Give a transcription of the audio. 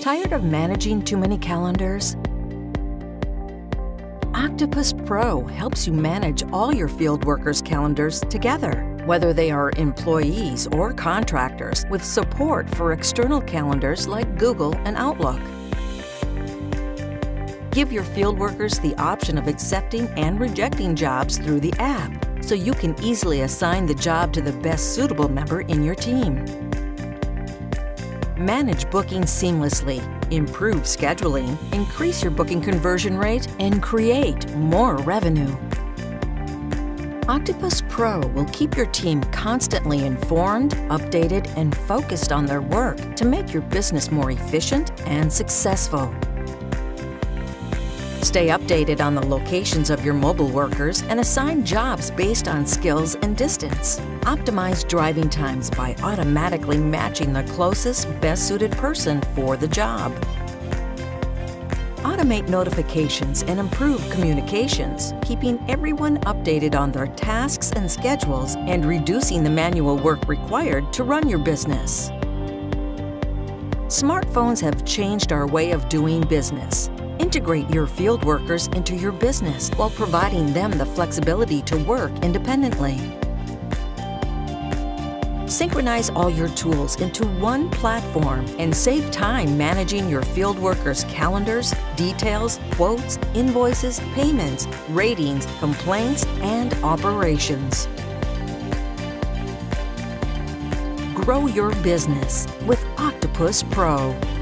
Tired of managing too many calendars? OctopusPro helps you manage all your field workers' calendars together, whether they are employees or contractors, with support for external calendars like Google and Outlook. Give your field workers the option of accepting and rejecting jobs through the app, so you can easily assign the job to the best suitable member in your team. Manage booking seamlessly, improve scheduling, increase your booking conversion rate, and create more revenue. OctopusPro will keep your team constantly informed, updated, and focused on their work to make your business more efficient and successful. Stay updated on the locations of your mobile workers and assign jobs based on skills and distance. Optimize driving times by automatically matching the closest, best-suited person for the job. Automate notifications and improve communications, keeping everyone updated on their tasks and schedules and reducing the manual work required to run your business. Smartphones have changed our way of doing business. Integrate your field workers into your business while providing them the flexibility to work independently. Synchronize all your tools into one platform and save time managing your field workers' calendars, details, quotes, invoices, payments, ratings, complaints, and operations. Grow your business with OctopusPro.